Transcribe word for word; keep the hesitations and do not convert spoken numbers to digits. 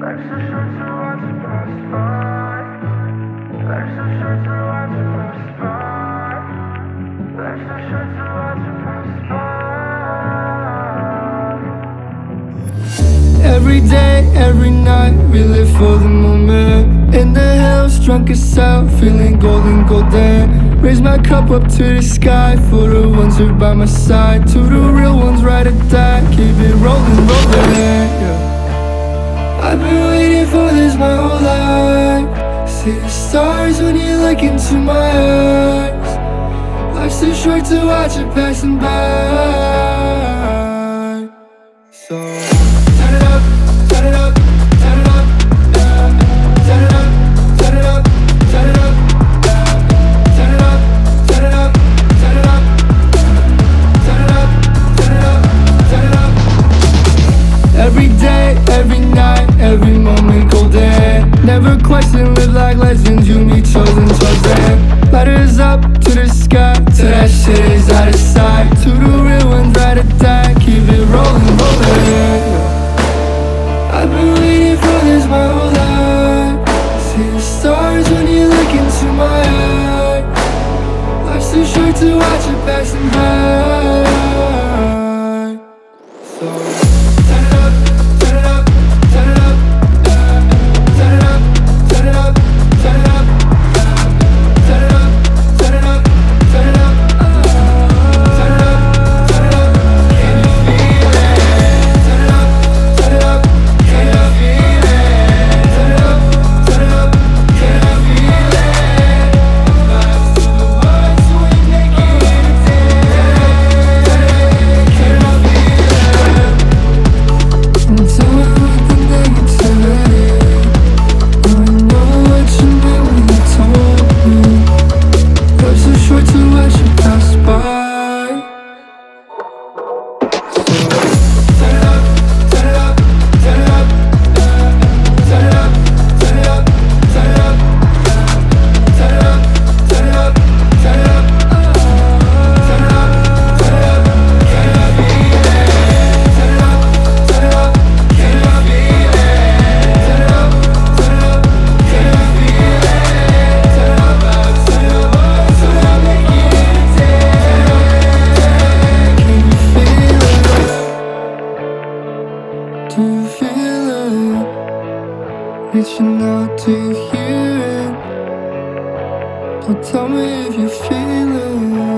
Life's so short to watch it pass by. Life's so short to watch it pass by. Life's so short to watch it pass by. Every day, every night, we live for the moment. In the hills, drunk as hell, feeling golden, golden. Raise my cup up to the sky for the ones who are by my side. To the real ones, ride or die, keep it rolling, rolling. I've been waiting for this my whole life. See the stars when you look into my eyes. Life's too short to watch it passing by. So turn it up, turn it up, turn it up, yeah. Turn it up, turn it up, turn it up, yeah. Turn it up, turn it up, turn it up, yeah. Turn it up, turn it up, turn it up. Every day, every night, every moment golden. Never question, live like legends. You need chosen, chosen. Lighters up to the sky, till that shit is out of sight. To the real ones, ride or die, keep it rolling, rolling. I've been waiting for this my whole life. See the stars when you look into my eyes. Life's too short to watch it passing by. So reaching out to hear it. Don't tell me if you feel it.